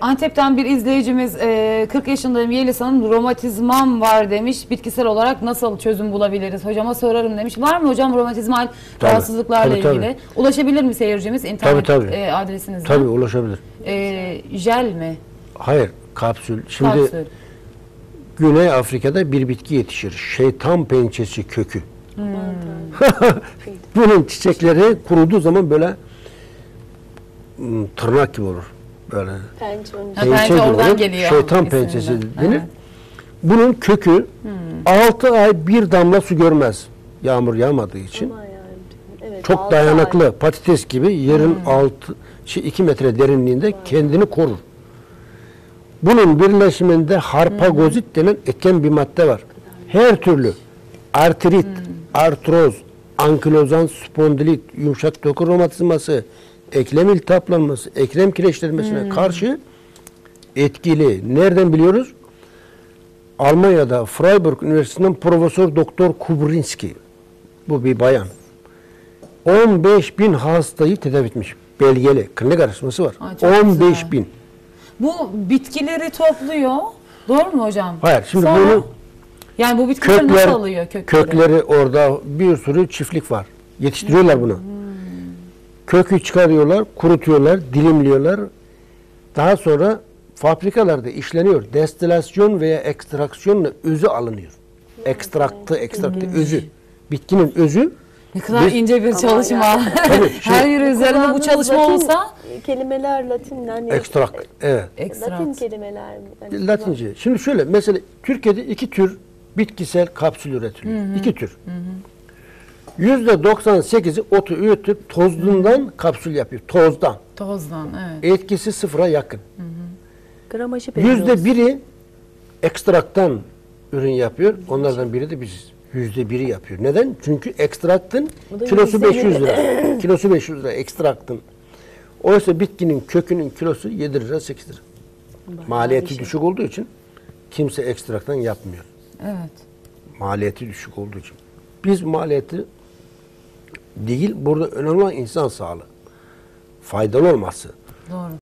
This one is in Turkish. Antep'ten bir izleyicimiz 40 yaşındayım Yelis Hanım, romatizmam var demiş. Bitkisel olarak nasıl çözüm bulabiliriz? Hocama sorarım demiş. Var mı hocam romatizmal rahatsızlıklarla ilgili? Tabii. Ulaşabilir mi seyircimiz? İnternet adresinizden. Tabii ulaşabilir. Jel mi? Hayır, kapsül. Şimdi kapsül. Güney Afrika'da bir bitki yetişir. Şeytan pençesi kökü. Hmm. Bunun çiçekleri kuruduğu zaman böyle tırnak gibi olur. Böyle pençe gibi olur. Geliyor şeytan pençesi denir. Evet. Bunun kökü 6 ay bir damla su görmez. Yağmur yağmadığı için. Ama yani, evet, çok dayanıklı. Ay. Patates gibi yerin 2 metre derinliğinde kendini korur. Bunun birleşiminde harpagozit denen etken bir madde var. Her türlü artrit, artroz, ankilozan spondilit, yumuşak doku romatizması, eklem iltihaplanması, eklem kireçlenmesine karşı etkili. Nereden biliyoruz? Almanya'da Freiburg Üniversitesi'nden Profesör Doktor Kubrinski, bu bir bayan. 15.000 hastayı tedavi etmiş. Belgeli, klinik araştırması var. 15.000. Bu bitkileri topluyor. Doğru mu hocam? Hayır. Şimdi sonra, yani bu bitkileri nasıl alıyor? Kökleri orada bir sürü çiftlik var. Yetiştiriyorlar bunu. Kökü çıkarıyorlar, kurutuyorlar, dilimliyorlar. Daha sonra fabrikalarda işleniyor. Destilasyon veya ekstraksiyonla özü alınıyor. Ekstraktı, özü. Bitkinin özü. Ne kadar ince bir çalışma. Tabii, her yeri üzerinde bu çalışma Latin, olsa. Kelimeler Latin. Yani ekstrakt. Evet. Ekstrakt. Latin kelimeler. Yani Latince. Şimdi şöyle mesela Türkiye'de 2 tür bitkisel kapsül üretiliyor. 2 tür. %98'i otu üretip tozundan kapsül yapıyor. Tozdan. Tozdan evet. Etkisi sıfıra yakın. Gramajı %1'i ekstraktan ürün yapıyor. Onlardan biri de biziz. %1'i yapıyor. Neden? Çünkü ekstraktın kilosu 500 lira. Kilosu 500 lira ekstraktın. Oysa bitkinin kökünün kilosu 7 lira 8 lira. Maliyeti düşük olduğu için kimse ekstraktan yapmıyor. Evet. Maliyeti düşük olduğu için. Biz maliyeti değil, burada önemli olan insan sağlığı. Faydalı olması. Doğru.